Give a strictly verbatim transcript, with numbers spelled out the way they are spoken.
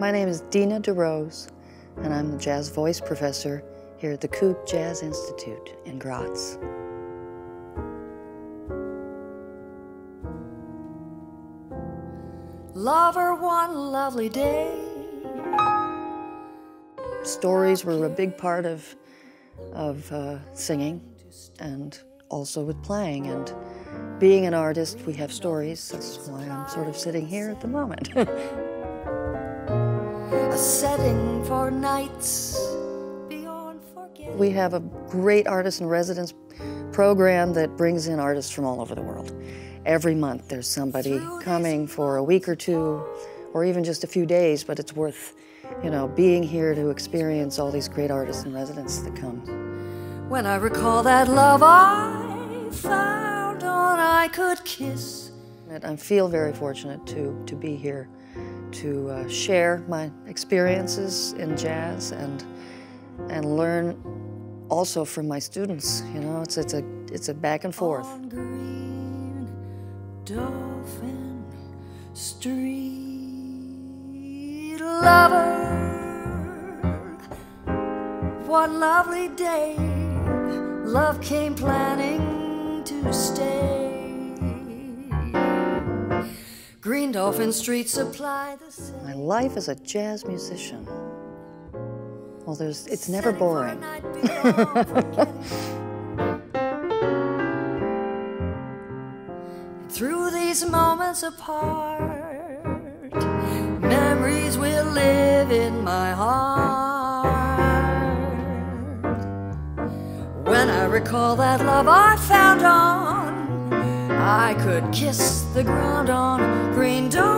My name is Dena DeRose, and I'm the jazz voice professor here at the Coop Jazz Institute in Graz. Lover, one lovely day. Stories were a big part of, of uh, singing, and also with playing. And being an artist, we have stories. That's why I'm sort of sitting here at the moment. A setting for nights beyond forgetting. We have a great artist in residence program that brings in artists from all over the world. Every month there's somebody coming for a week or two, or even just a few days, but it's worth, you know, being here to experience all these great artists in residence that come. When I recall that love I found on I could kiss. And I feel very fortunate to, to be here to uh, share my experiences in jazz and, and learn also from my students, you know, it's, it's, a, it's a back and forth. Dolphin Street lover, one lovely day, love came planning to stay. Green Dolphin Street supply the same. My life as a jazz musician. Well, there's it's never boring. Through these moments apart, memories will live in my heart. When I recall that love I found on, I could kiss the ground on Green Dolphin.